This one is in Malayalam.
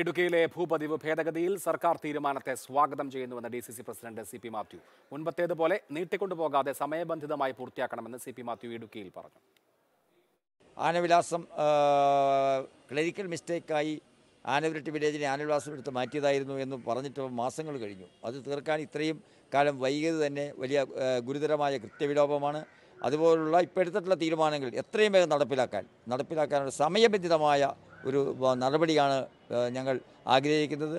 ഇടുക്കിയിലെ ഭൂപതിവ് ഭേദഗതിയിൽ സർക്കാർ തീരുമാനത്തെ സ്വാഗതം ചെയ്യുന്നുവെന്ന് DCC പ്രസിഡന്റ് C.P. Mathew. മുൻപത്തേതുപോലെ നീട്ടിക്കൊണ്ടുപോകാതെ സമയബന്ധിതമായി പൂർത്തിയാക്കണമെന്ന് C.P. Mathew ഇടുക്കിയിൽ പറഞ്ഞു. ആനവിലാസം ക്ലറിക്കൽ മിസ്റ്റേക്കായി ആനവരട്ടി വില്ലേജിനെ ആനവിലാസം എടുത്ത് മാറ്റിയതായിരുന്നു എന്ന് പറഞ്ഞിട്ട് മാസങ്ങൾ കഴിഞ്ഞു. അത് തീർക്കാൻ ഇത്രയും കാലം വൈകിയത് തന്നെ വലിയ ഗുരുതരമായ കൃത്യവിലോപമാണ്. അതുപോലുള്ള ഇപ്പോൾ എടുത്തിട്ടുള്ള തീരുമാനങ്ങൾ എത്രയും വേഗം നടപ്പിലാക്കാനുള്ള സമയബന്ധിതമായ ഒരു നടപടിയാണ് ഞങ്ങൾ ആഗ്രഹിക്കുന്നത്.